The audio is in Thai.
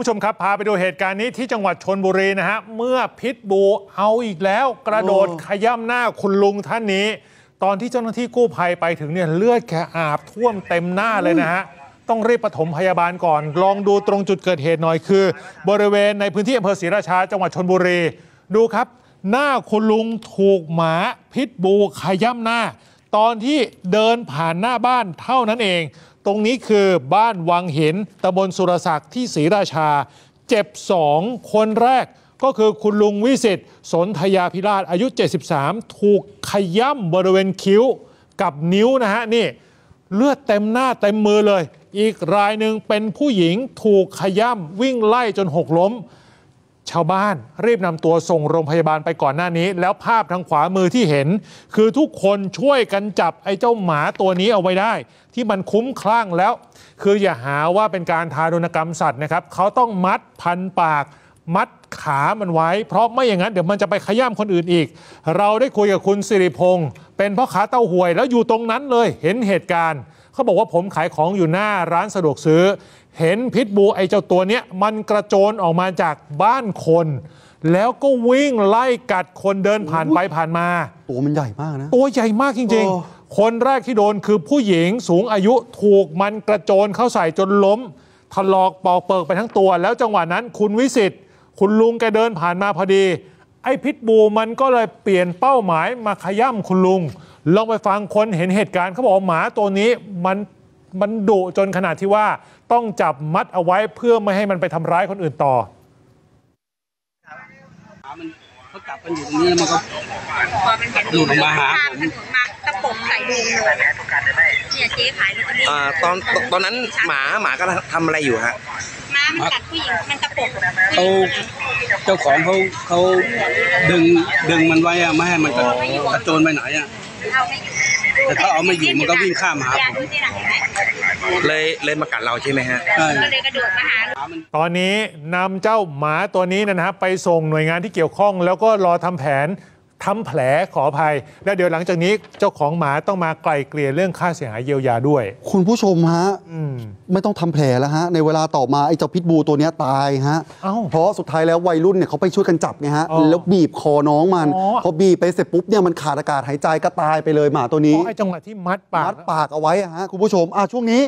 ผู้ชมครับพาไปดูเหตุการณ์นี้ที่จังหวัดชลบุรีนะฮะเมื่อพิทบูเอาอีกแล้วกระโดดขย้ำหน้าคุณลุงท่านนี้ตอนที่เจ้าหน้าที่กู้ภัยไปถึงเนี่ยเลือดแกอาบท่วมเต็มหน้าเลยนะฮะต้องรีบปฐมพยาบาลก่อนลองดูตรงจุดเกิดเหตุหน่อยคือบริเวณในพื้นที่อำเภอศรีราชาจังหวัดชลบุรีดูครับหน้าคุณลุงถูกหมาพิทบูขย้ำหน้าตอนที่เดินผ่านหน้าบ้านเท่านั้นเองตรงนี้คือบ้านวังหินตำบลสุรศักดิ์ที่ศรีราชาเจ็บ2คนแรกก็คือคุณลุงวิสิทธิ์สนธยาพิราชอายุ73ถูกขย้ำบริเวณคิ้วกับนิ้วนะฮะนี่เลือดเต็มหน้าเต็มมือเลยอีกรายหนึ่งเป็นผู้หญิงถูกขย้ำวิ่งไล่จนหกล้มชาวบ้านรีบนำตัวส่งโรงพยาบาลไปก่อนหน้านี้แล้วภาพทางขวามือที่เห็นคือทุกคนช่วยกันจับไอ้เจ้าหมาตัวนี้เอาไว้ได้ที่มันคุ้มคลั่งแล้วคืออย่าหาว่าเป็นการทารุณกรรมสัตว์นะครับเขาต้องมัดพันปากมัดขามันไว้เพราะไม่อย่างนั้นเดี๋ยวมันจะไปขย้ำคนอื่นอีกเราได้คุยกับคุณสิริพงศ์เป็นพ่อค้าเต้าหวยแล้วอยู่ตรงนั้นเลยเห็นเหตุการณ์เขาบอกว่าผมขายของอยู่หน้าร้านสะดวกซื้อเห็นพิทบูไอเจ้าตัวเนี้ยมันกระโจนออกมาจากบ้านคนแล้วก็วิ่งไล่กัดคนเดินผ่านไปผ่านมาตัวมันใหญ่มากนะตัวใหญ่มากจริงๆคนแรกที่โดนคือผู้หญิงสูงอายุถูกมันกระโจนเข้าใส่จนล้มถลอกปอกเปิกไปทั้งตัวแล้วจังหวะนั้นคุณวิสิทธิ์คุณลุงแกเดินผ่านมาพอดีไอ้พิทบูมันก็เลยเปลี่ยนเป้าหมายมาขย้ำคุณลุงลองไปฟังคนเห็นเหตุการณ์เขาบอกหมาตัวนี้มันดุจนขนาดที่ว่าต้องจับมัดเอาไว้เพื่อไม่ให้มันไปทำร้ายคนอื่นต่อมันเขาจับกันอยู่ตรงนี้มันก็หลุดออกมาหาผมตะปบใส่ลุงเลยเนี่ยเจ๊ขายตอนนั้นหมาก็ทำอะไรอยู่ฮะหมามันกัดผู้หญิงมันตะปบเขาเจ้าของเขาดึงมันไว้อะไม่ให้มันกระโจนไปไหนอะแต่ถ้าเอาไม่อยู่มันก็วิ่งข้ามมาครับเลยมากัดเราใช่ไหมฮะตอนนี้นำเจ้าหมาตัวนี้นะฮะไปส่งหน่วยงานที่เกี่ยวข้องแล้วก็รอทำแผนทำแผลขออภัยแล้วเดี๋ยวหลังจากนี้เจ้าของหมาต้องมาไกล่เกลี่ยเรื่องค่าเสียหายเยียวยาด้วยคุณผู้ชมฮะไม่ต้องทำแผลแล้วฮะในเวลาต่อมาไอ้เจ้าพิทบูตัวนี้ตายฮะเพราะสุดท้ายแล้ววัยรุ่นเนี่ยเขาไปช่วยกันจับไงฮะแล้วบีบคอน้องมันพอบีบไปเสร็จปุ๊บเนี่ยมันขาดอากาศหายใจก็ตายไปเลยหมาตัวนี้ไอ้จังหวะที่มัดปากเอาไว้ฮะคุณผู้ชมช่วงนี้